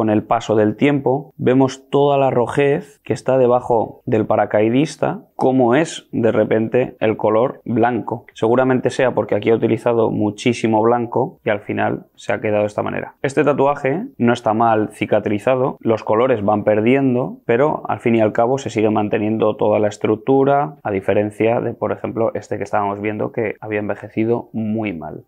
con el paso del tiempo vemos toda la rojez que está debajo del paracaidista, cómo es de repente el color blanco. Seguramente sea porque aquí he utilizado muchísimo blanco y al final se ha quedado de esta manera. Este tatuaje no está mal cicatrizado, los colores van perdiendo, pero al fin y al cabo se sigue manteniendo toda la estructura, a diferencia de, por ejemplo, este que estábamos viendo que había envejecido muy mal.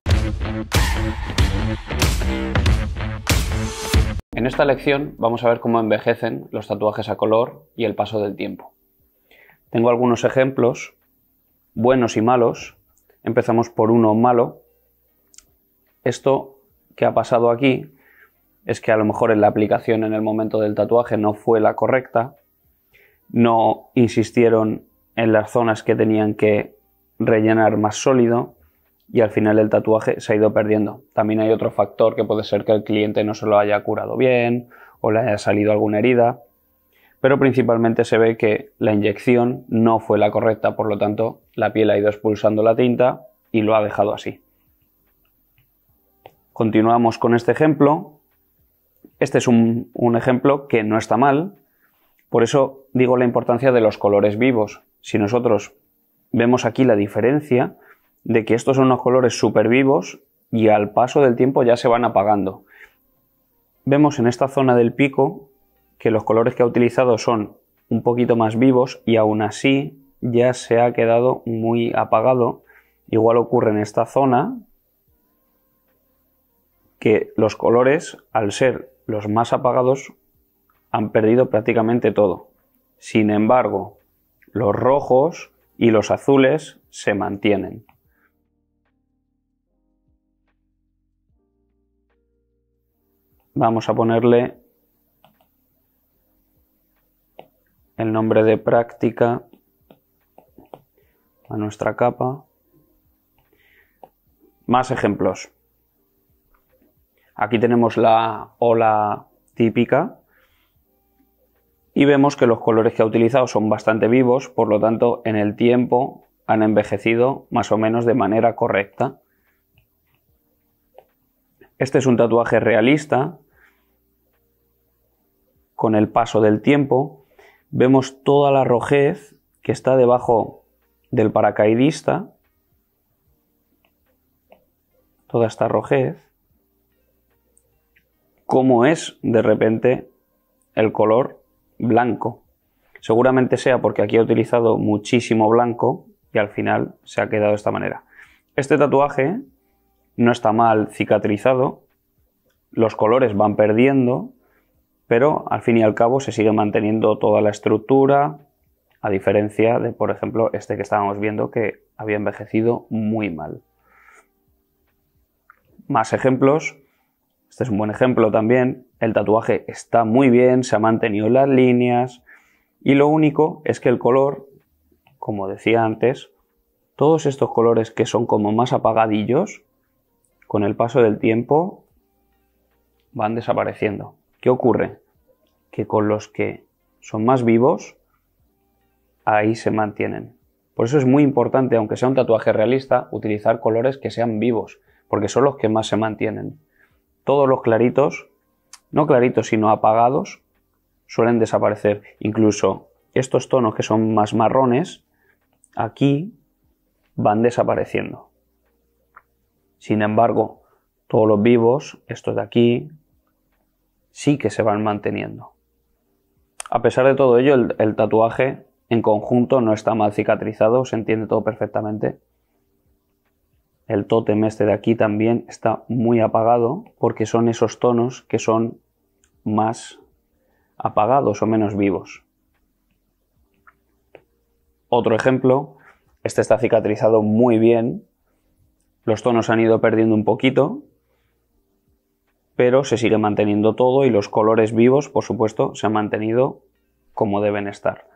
En esta lección vamos a ver cómo envejecen los tatuajes a color y el paso del tiempo. Tengo algunos ejemplos, buenos y malos. Empezamos por uno malo. Esto que ha pasado aquí es que a lo mejor en la aplicación en el momento del tatuaje no fue la correcta, no insistieron en las zonas que tenían que rellenar más sólido y al final el tatuaje se ha ido perdiendo. También hay otro factor que puede ser que el cliente no se lo haya curado bien o le haya salido alguna herida, pero principalmente se ve que la inyección no fue la correcta, por lo tanto la piel ha ido expulsando la tinta y lo ha dejado así. Continuamos con este ejemplo. Este es un ejemplo que no está mal, por eso digo la importancia de los colores vivos. Si nosotros vemos aquí la diferencia de que estos son unos colores súper vivos y al paso del tiempo ya se van apagando. Vemos en esta zona del pico que los colores que ha utilizado son un poquito más vivos y aún así ya se ha quedado muy apagado. Igual ocurre en esta zona que los colores, al ser los más apagados, han perdido prácticamente todo. Sin embargo, los rojos y los azules se mantienen. Vamos a ponerle el nombre de práctica a nuestra capa. Más ejemplos. Aquí tenemos la ola típica y vemos que los colores que ha utilizado son bastante vivos, por lo tanto en el tiempo han envejecido más o menos de manera correcta. Este es un tatuaje realista. Con el paso del tiempo vemos toda la rojez que está debajo del paracaidista. Toda esta rojez. Cómo es de repente el color blanco. Seguramente sea porque aquí he utilizado muchísimo blanco y al final se ha quedado de esta manera. Este tatuaje no está mal cicatrizado, los colores van perdiendo, pero al fin y al cabo se sigue manteniendo toda la estructura, a diferencia de, por ejemplo, este que estábamos viendo que había envejecido muy mal. Más ejemplos. Este es un buen ejemplo también. El tatuaje está muy bien, se han mantenido las líneas y lo único es que el color, como decía antes, todos estos colores que son como más apagadillos, con el paso del tiempo van desapareciendo. ¿Qué ocurre? Que con los que son más vivos, ahí se mantienen. Por eso es muy importante, aunque sea un tatuaje realista, utilizar colores que sean vivos, porque son los que más se mantienen. Todos los claritos, no claritos sino apagados, suelen desaparecer. Incluso estos tonos que son más marrones, aquí van desapareciendo. Sin embargo, todos los vivos, estos de aquí, sí que se van manteniendo. A pesar de todo ello, el tatuaje en conjunto no está mal cicatrizado, se entiende todo perfectamente. El tótem este de aquí también está muy apagado porque son esos tonos que son más apagados o menos vivos. Otro ejemplo, este está cicatrizado muy bien. Los tonos han ido perdiendo un poquito, pero se sigue manteniendo todo y los colores vivos, por supuesto, se han mantenido como deben estar.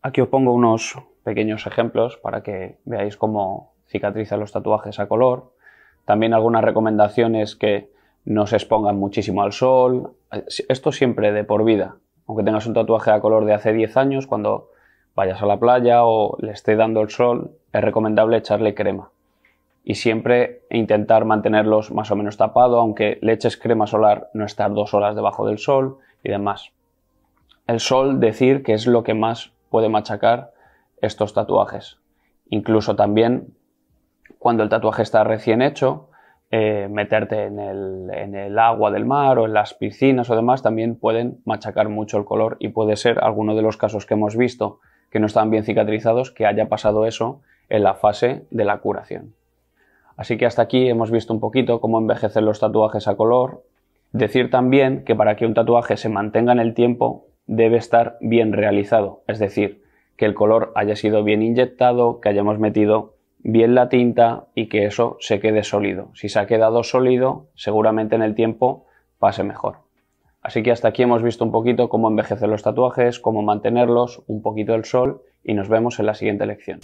Aquí os pongo unos pequeños ejemplos para que veáis cómo cicatrizan los tatuajes a color. También algunas recomendaciones: que no se expongan muchísimo al sol. Esto siempre de por vida. Aunque tengas un tatuaje a color de hace 10 años, cuando vayas a la playa o le esté dando el sol, es recomendable echarle crema. y siempre intentar mantenerlos más o menos tapados, aunque le eches crema solar, no estar 2 horas debajo del sol y demás. El sol, decir que es lo que más puede machacar estos tatuajes. Incluso también cuando el tatuaje está recién hecho, meterte en el agua del mar o en las piscinas o demás también pueden machacar mucho el color, y puede ser alguno de los casos que hemos visto que no estaban bien cicatrizados, que haya pasado eso en la fase de la curación. Así que hasta aquí hemos visto un poquito cómo envejecer los tatuajes a color. Decir también que para que un tatuaje se mantenga en el tiempo debe estar bien realizado, es decir, que el color haya sido bien inyectado, que hayamos metido bien la tinta y que eso se quede sólido. Si se ha quedado sólido, seguramente en el tiempo pase mejor. Así que hasta aquí hemos visto un poquito cómo envejecer los tatuajes, cómo mantenerlos, un poquito el sol, y nos vemos en la siguiente lección.